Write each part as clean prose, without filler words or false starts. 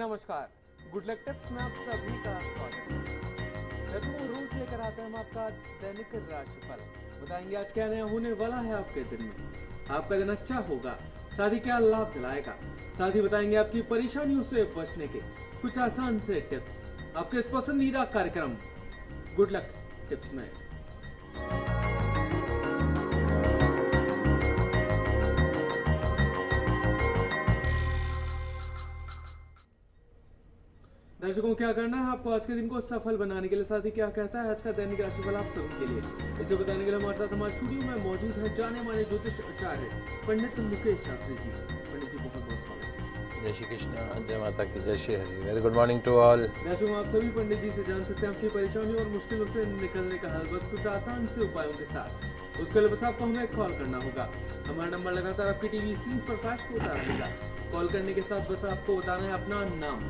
नमस्कार, good luck tips में आप सभी का स्वागत है। दर्शकों, रोज लेकर आते हैं हम आपका दैनिक राशिफल। बताएंगे आज क्या नया होने वाला है आपके दिन में। आपका दिन अच्छा होगा? शादी क्या लाभ दिलाएगा? साथ ही बताएंगे आपकी परेशानियों से बचने के कुछ आसान से टिप्स आपके इस पसंदीदा कार्यक्रम गुड लक टिप्स में। दर्शकों, क्या करना है आपको आज के दिन को सफल बनाने के लिए, साथ ही क्या कहता है आज का दैनिक राशिफल आप सभी के लिए, इसे बताने के लिए हमारे साथ हमारे स्टूडियो में मौजूद है जाने माने ज्योतिष आचार्य पंडित मुकेश शास्त्री जी। पंडित जी, बहुत बहुत स्वागत। जय श्री कृष्ण, जय माता की, जय Shri Hari. Very good morning to all. दर्शकों, आप सभी पंडित जी से जान सकते हैं आपकी परेशानी और मुश्किलों से निकलने का हल, बस कुछ आसान से उपायों के साथ। उसके लिए बस आपको हमें कॉल करना होगा। हमारा नंबर लगातार आपकी टीवी स्क्रीन पर फ्लैश होता रहेगा। कॉल करने के साथ बस आपको बताना है अपना नाम,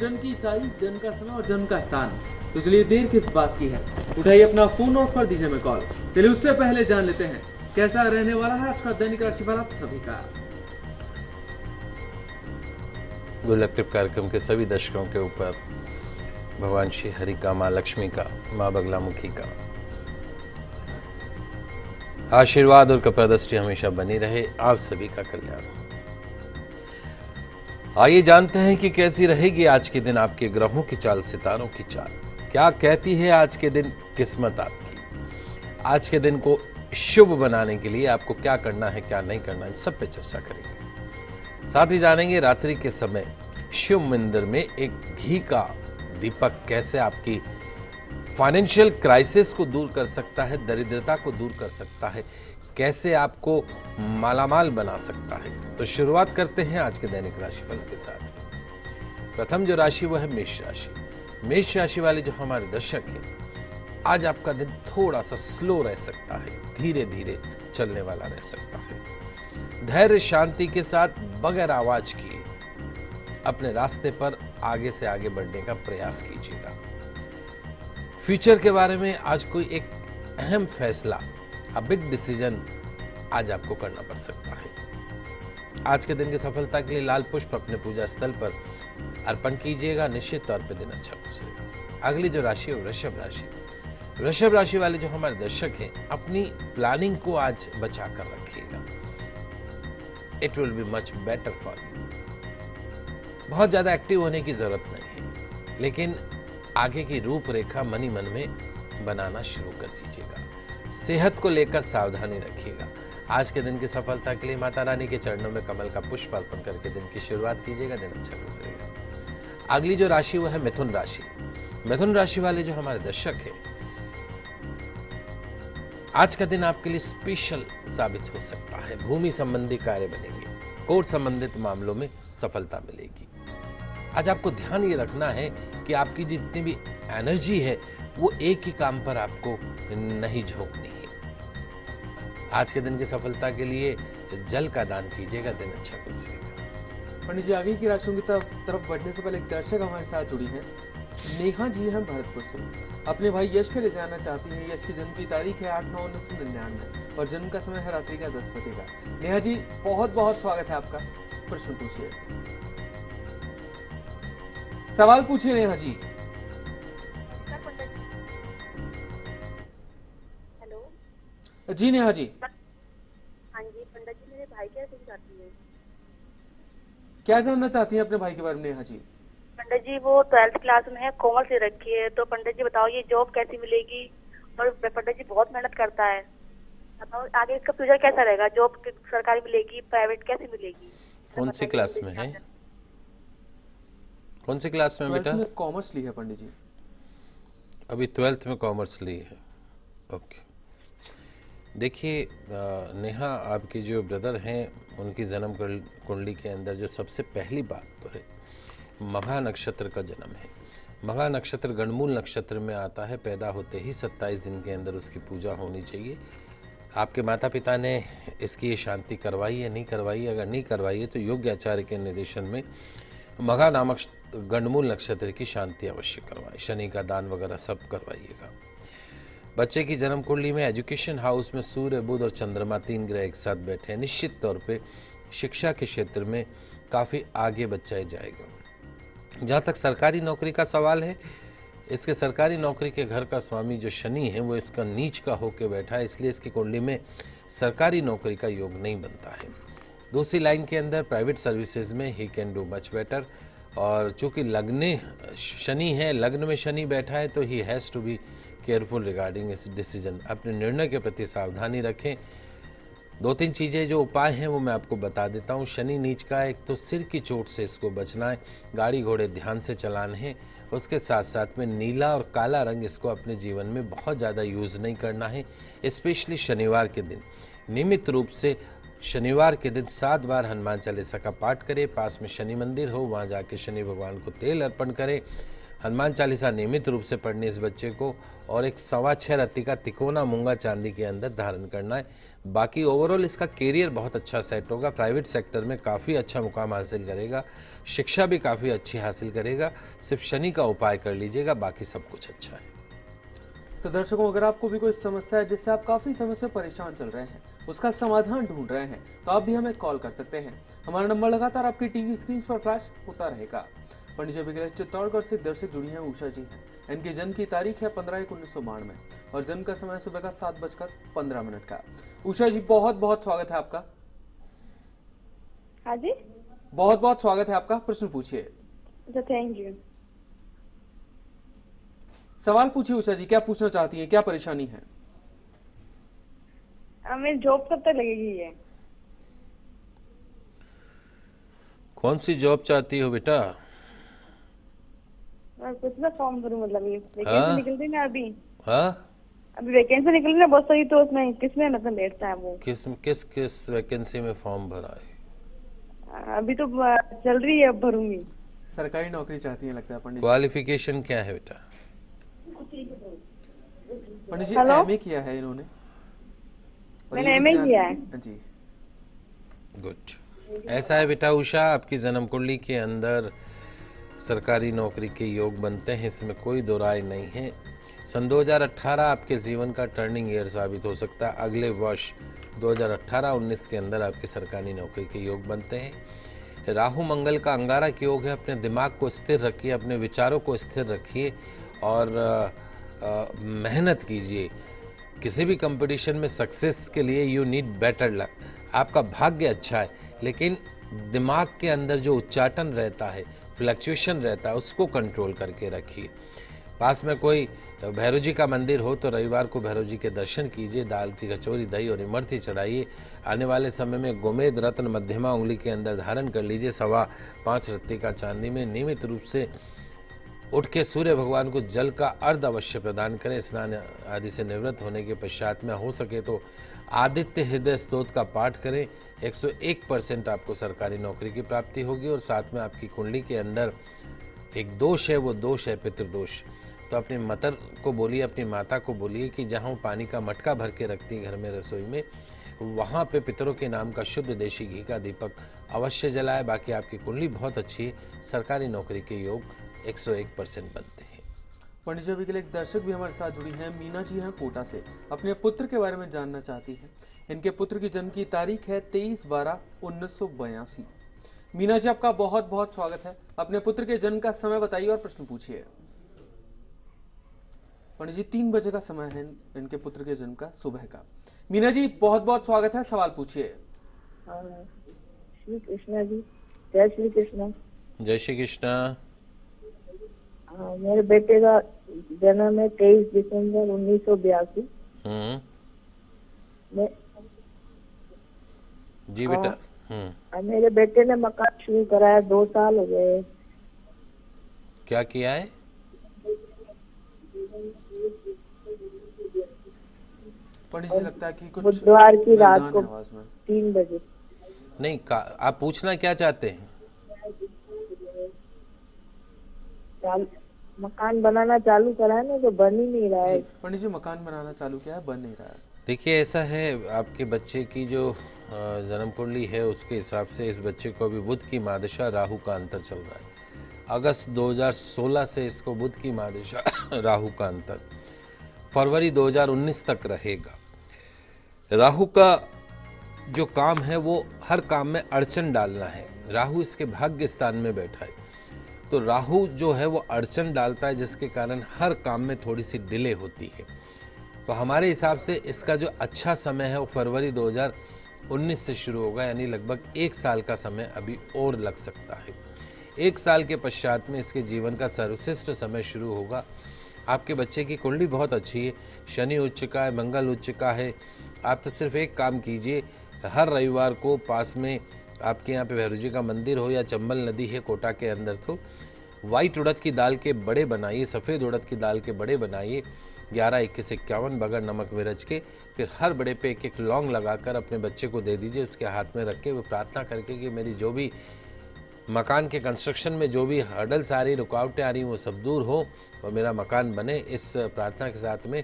जन्म की तारीख, जन्म का समय और जन्म का स्थान। तो चलिए, देर किस बात की है, उठाइए अपना फोन और कर दीजिए हमें कॉल। चलिए, उससे पहले जान लेते हैं कैसा रहने वाला है आज का दैनिक राशिफल आप सभी का। गुड लक टिप कार्यक्रम के सभी दर्शकों के ऊपर भगवान श्री हरि का, माँ लक्ष्मी का, माँ बगलामुखी का आशीर्वाद और कृपादृष्टि हमेशा बनी रहे। आप सभी का कल्याण हो। आइए जानते हैं कि कैसी रहेगी आज के दिन आपके ग्रहों की चाल, सितारों की चाल। क्या कहती है आज के दिन किस्मत आपकी। आज के दिन को शुभ बनाने के लिए आपको क्या करना है, क्या नहीं करना है, सब पे चर्चा करेंगे। साथ ही जानेंगे रात्रि के समय शिव मंदिर में एक घी का दीपक कैसे आपकी फाइनेंशियल क्राइसिस को दूर कर सकता है, दरिद्रता को दूर कर सकता है, कैसे आपको मालामाल बना सकता है। तो शुरुआत करते हैं आज के दैनिक राशिफल के साथ। प्रथम जो राशि वह है मेष राशि। मेष राशि वाले जो हमारे दर्शक हैं, आज आपका दिन थोड़ा सा स्लो रह सकता है, धीरे धीरे चलने वाला रह सकता है। धैर्य शांति के साथ बगैर आवाज किए अपने रास्ते पर आगे से आगे बढ़ने का प्रयास कीजिएगा। फ्यूचर के बारे में आज कोई एक अहम फैसला, अ बिग डिसीजन आज आपको करना पड़ सकता है। आज के दिन की सफलता के लिए लाल पुष्प अपने पूजा स्थल पर अर्पण कीजिएगा। निश्चित तौर पे दिन अच्छा गुजरेगा। अगली जो राशि है वृषभ राशि। वृषभ राशि वाले जो हमारे दर्शक हैं, अपनी प्लानिंग को आज बचा कर रखिएगा। It will be much better for you. बहुत ज्यादा एक्टिव होने की जरूरत नहीं है, लेकिन आगे की रूपरेखा मनी मन में बनाना शुरू कर दीजिएगा। सेहत को लेकर सावधानी रखिएगा। आज के दिन की सफलता के लिए माता रानी के चरणों में कमल का पुष्प अर्पण करके दिन की शुरुआत कीजिएगा। दिन अच्छा गुजरेगा। अगली जो राशि वह है मिथुन राशि। मिथुन राशि वाले जो हमारे दर्शक हैं, आज का दिन आपके लिए स्पेशल साबित हो सकता है। भूमि संबंधी कार्य बनेंगे, कोर्ट संबंधित मामलों में सफलता मिलेगी। आज आपको ध्यान ये रखना है कि आपकी जितनी भी एनर्जी है वो एक ही काम पर आपको नहीं झोंकनी है। आज के दिन की सफलता के लिए जल का दान कीजिएगा। दिन अच्छा गुजरेगा। पंडित जी, आगे की राशियों की तरफ बढ़ने से पहले एक दर्शक हमारे साथ जुड़ी हैं। नेहा जी हैं भरतपुर से। अपने भाई यश के लिए जाना चाहती हैं। यश की जन्म की तारीख है 8/9/1999 और जन्म का समय है रात्रि का 10 बजे का। नेहा जी, बहुत बहुत स्वागत है आपका। प्रश्न पूछिए, सवाल पूछिए नेहा जी। जी नेहा जी। हाँ जी पंडित जी, मेरे भाई क्या जानना चाहती है? क्या जानना चाहती है अपने भाई के बारे में नेहा जी? पंडित जी, वो 12th क्लास में है, कॉमर्स से रखी है। तो पंडित जी बताओ ये जॉब कैसी मिलेगी? और पंडित जी बहुत मेहनत करता है। आगे इसका फ्यूचर कैसा रहेगा? जॉब सरकारी मिलेगी, प्राइवेट कैसी मिलेगी? कौन सी क्लास में है? कौन सी क्लास में बेटा? कॉमर्स ली है पंडित जी, अभी 12th में कॉमर्स ली है। ओके, देखिए नेहा, आपके जो ब्रदर हैं उनकी जन्म कुंडली के अंदर जो सबसे पहली बात तो है मघा नक्षत्र का जन्म है। मघा नक्षत्र गणमूल नक्षत्र में आता है। पैदा होते ही 27 दिन के अंदर उसकी पूजा होनी चाहिए। आपके माता पिता ने इसकी ये शांति करवाई है, नहीं करवाई? अगर नहीं करवाई है तो योग्य आचार्य के निर्देशन में मघा नामक गणमूल नक्षत्र की शांति अवश्य करवाएं। शनि का दान वगैरह सब करवाइएगा। बच्चे की जन्म कुंडली में एजुकेशन हाउस में सूर्य, बुध और चंद्रमा 3 ग्रह एक साथ बैठे हैं। निश्चित तौर पे शिक्षा के क्षेत्र में काफ़ी आगे बच्चा जाएगा। जहाँ तक सरकारी नौकरी का सवाल है, इसके सरकारी नौकरी के घर का स्वामी जो शनि है वो इसका नीच का होके बैठा है, इसलिए इसकी कुंडली में सरकारी नौकरी का योग नहीं बनता है। दूसरी लाइन के अंदर प्राइवेट सर्विसेज में he can do much better, और चूँकि लग्ने शनि है, लग्न में शनि बैठा है, तो he has to be careful regarding इस डिसीजन। अपने निर्णय के प्रति सावधानी रखें। दो तीन चीज़ें जो उपाय हैं वो मैं आपको बता देता हूँ। शनि नीच का एक तो सिर की चोट से इसको बचना है, गाड़ी घोड़े ध्यान से चलाने हैं, उसके साथ साथ में नीला और काला रंग इसको अपने जीवन में बहुत ज़्यादा यूज़ नहीं करना है, स्पेशली शनिवार के दिन। नियमित रूप से शनिवार के दिन 7 बार हनुमान चालीसा का पाठ करें। पास में शनि मंदिर हो, वहाँ जाके शनि भगवान को तेल अर्पण करें। हनुमान चालीसा नियमित रूप से पढ़ने इस बच्चे को, और एक 6.25 रत्ती का तिकोना मूंगा चांदी के अंदर धारण करना है। बाकी ओवरऑल इसका कैरियर बहुत अच्छा सेट होगा, प्राइवेट सेक्टर में काफ़ी अच्छा मुकाम हासिल करेगा, शिक्षा भी काफ़ी अच्छी हासिल करेगा। सिर्फ शनि का उपाय कर लीजिएगा, बाकी सब कुछ अच्छा है। तो दर्शकों, अगर आपको भी कोई समस्या है जिससे आप काफ़ी समय से परेशान चल रहे हैं, उसका समाधान ढूंढ रहे हैं, तो आप भी हमें कॉल कर सकते हैं। हमारा नंबर लगातार आपकी टीवी स्क्रीन पर फ्लैश होता रहेगा। पंडित जी विगलेश चित्तौड़गढ़ से दर्शक जुड़ी हैं ऊषा जी हैं। इनके जन्म की तारीख है 15/1/1992 और जन्म का समय सुबह का 7:15 का। ऊषा जी, बहुत बहुत स्वागत है आपका। हाँ जी, बहुत बहुत स्वागत है आपका। प्रश्न पूछिए। Thank you. सवाल पूछिए उषा जी, क्या पूछना चाहती हैं, क्या परेशानी है? हमें जॉब कब तक लगेगी ये? कौन सी जॉब चाहती हो बेटा? मैं कुछ ना फॉर्म भरूं, मतलब ये वैकेंसी निकल रही ना अभी। हां, अभी वैकेंसी निकल रही ना बहुत सारी, तो उसमें किसमें मतलब बैठता है वो? किस वैकेंसी में फॉर्म भरा है? अभी तो चल रही है, अब भरूंगी। सरकारी नौकरी चाहती है लगता है पंडित। क्वालिफिकेशन क्या है बेटा? पंडित जी, एमए किया है इन्होंने। मैंने एमए किया है जी। गुड। ऐसा है बेटा उषा, आपकी जन्म कुंडली के अंदर सरकारी नौकरी के योग बनते हैं, इसमें कोई दो राय नहीं है। सन 2018 आपके जीवन का टर्निंग ईयर साबित हो सकता है। अगले वर्ष 2018-19 के अंदर आपके सरकारी नौकरी के योग बनते हैं। राहु मंगल का अंगारक योग है। अपने दिमाग को स्थिर रखिए, अपने विचारों को स्थिर रखिए और मेहनत कीजिए। किसी भी कंपटीशन में सक्सेस के लिए यू नीड बेटर लक। आपका भाग्य अच्छा है, लेकिन दिमाग के अंदर जो उच्चाटन रहता है, फ्लक्चुएशन रहता है, उसको कंट्रोल करके रखिए। पास में कोई भैरू जी का मंदिर हो तो रविवार को भैरू जी के दर्शन कीजिए। दाल की कचौरी, दही और इमरती चढ़ाइए। आने वाले समय में गोमेद रत्न मध्यमा उंगली के अंदर धारण कर लीजिए 5.25 रत्ती का चांदी में। नियमित रूप से उठ के सूर्य भगवान को जल का अर्घ अवश्य प्रदान करें। स्नान आदि से निवृत्त होने के पश्चात में हो सके तो आदित्य हृदय स्तोत्र का पाठ करें। 101% आपको सरकारी नौकरी की प्राप्ति होगी। और साथ में आपकी कुंडली के अंदर एक दोष है, वो दोष है पितृदोष। तो अपनी मदर को बोलिए, अपनी माता को बोलिए कि जहाँ पानी का मटका भर के रखती है घर में, रसोई में, वहाँ पे पितरों के नाम का शुद्ध देशी घी का दीपक अवश्य जलाए। बाकी आपकी कुंडली बहुत अच्छी है, सरकारी नौकरी के योग 101% बनते हैं। पंडित जी के लिए एक दर्शक भी हमारे साथ जुड़ी हैं। मीना जी हैं कोटा से, अपने पुत्र के बारे में जानना चाहती हैं। इनके पुत्र की जन्म की तारीख है 23/12/1982। मीना जी, आपका बहुत बहुत स्वागत है। अपने पुत्र के जन्म का समय बताइए और प्रश्न पूछिए। पंडित जी, 3 बजे का समय है इनके पुत्र के जन्म का, सुबह का। मीना जी, बहुत बहुत स्वागत है। सवाल पूछिए। श्री कृष्णा जी, जय श्री कृष्णा। जय श्री कृष्णा। मेरे बेटे का जन्म है 23 दिसंबर 1982। जी बेटा। मेरे बेटे ने मकान शुरू कराया, 2 साल हो गए। क्या किया है? पंडित जी, लगता है कि कुछ बुधवार की रात को 3 बजे। नहीं, आप पूछना क्या चाहते हैं? मकान बनाना चालू करा ना, तो बन ही नहीं रहा है। पंडित जी, मकान बनाना चालू किया है, बन नहीं रहा है। देखिए, ऐसा है, आपके बच्चे की जो जन्म कुंडली है उसके हिसाब से इस बच्चे को अभी बुध की महादशा, राहु का अंतर चल रहा है। अगस्त 2016 से इसको बुध की महादशा, राहु का अंतर फरवरी 2019 तक रहेगा। राहु का जो काम है वो हर काम में अड़चन डालना है। राहु इसके भाग्य स्थान में बैठा है, तो राहु जो है वो अड़चन डालता है, जिसके कारण हर काम में थोड़ी सी डिले होती है। तो हमारे हिसाब से इसका जो अच्छा समय है वो फरवरी 2019 से शुरू होगा, यानी लगभग एक साल का समय अभी और लग सकता है। एक साल के पश्चात में इसके जीवन का सर्वश्रेष्ठ समय शुरू होगा। आपके बच्चे की कुंडली बहुत अच्छी है, शनि उच्च का है, मंगल उच्च का है। आप तो सिर्फ एक काम कीजिए, हर रविवार को पास में आपके यहाँ पे भैरू जी का मंदिर हो या चंबल नदी है कोटा के अंदर, तो वाइट उड़द की दाल के बड़े बनाइए, सफ़ेद उड़द की दाल के बड़े बनाइए 11, 21, 51 बगैर नमक मिर्च के। फिर हर बड़े पे एक एक लौंग लगाकर अपने बच्चे को दे दीजिए, उसके हाथ में रख के वो प्रार्थना करके कि मेरी जो भी मकान के कंस्ट्रक्शन में जो भी हर्डल्स आ रही, रुकावटें आ रही, वो सब दूर हो और मेरा मकान बने। इस प्रार्थना के साथ में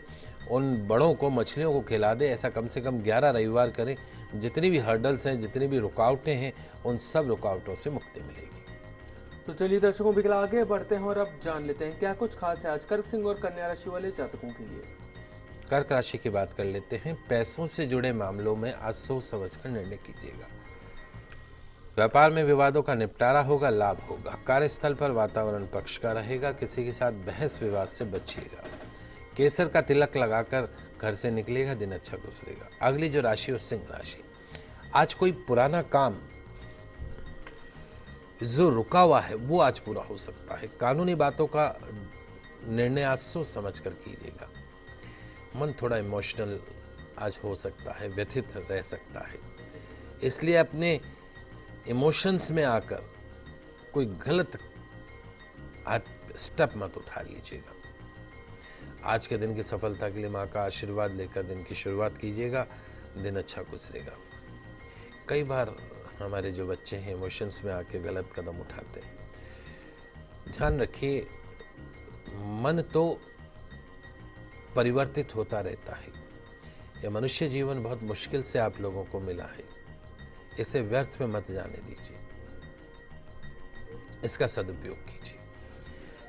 उन बड़ों को मछलियों को खिला दे। ऐसा कम से कम 11 रविवार करें। जितनी भी हर्डल्स हैं, जितनी भी रुकावटें हैं, उन सब रुकावटों से मुक्ति मिलेगी। तो चलिए दर्शकों बिल्कुल आगे बढ़ते हैं और अब जान लेते हैं क्या कुछ खास है आज कर्क सिंह और कन्या राशि वाले जातकों के लिए। कर्क राशि की बात कर लेते हैं। पैसों से जुड़े मामलों में आज सोच समझ कर निर्णय कीजिएगा। व्यापार में विवादों का निपटारा होगा, लाभ होगा। कार्यस्थल पर वातावरण पक्ष का रहेगा। किसी के साथ बहस विवाद से बचिएगा। केसर का तिलक लगाकर घर से निकलेगा, दिन अच्छा गुजरेगा। अगली जो राशि है सिंह राशि। आज कोई पुराना काम जो रुका हुआ है वो आज पूरा हो सकता है। कानूनी बातों का निर्णय आज सोच समझ कर कीजिएगा। मन थोड़ा इमोशनल आज हो सकता है, व्यथित रह सकता है, इसलिए अपने इमोशंस में आकर कोई गलत स्टेप मत उठा लीजिएगा। आज के दिन की सफलता के लिए माँ का आशीर्वाद लेकर दिन की शुरुआत कीजिएगा, दिन अच्छा गुजरेगा। कई बार हमारे जो बच्चे हैं इमोशंस में आके गलत कदम उठाते हैं। ध्यान रखिए, मन तो परिवर्तित होता रहता है। यह मनुष्य जीवन बहुत मुश्किल से आप लोगों को मिला है, इसे व्यर्थ में मत जाने दीजिए, इसका सदुपयोग कीजिए।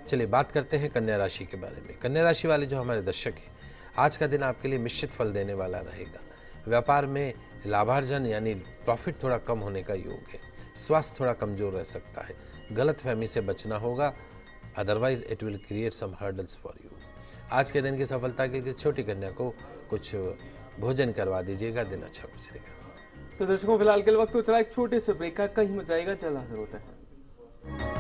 चलिए बात करते हैं कन्या राशि के बारे में। कन्या राशि वाले जो हमारे दर्शक हैं, आज का दिन आपके लिए मिश्रित फल देने वाला रहेगा। व्यापार में लाभार्जन यानी प्रॉफिट थोड़ा कम होने का योग है। स्वास्थ्य थोड़ा कमजोर रह सकता है। गलतफहमी से बचना होगा, otherwise it will create some hurdles for you. आज के दिन की सफलता के लिए छोटी कन्या को कुछ भोजन करवा दीजिएगा, दिन अच्छा गुजरेगा। तो दर्शकों फिलहाल के वक्त तो चला एक छोटे से ब्रेक का, कहीं मत जाएगा, जल्द हाजिर होता है।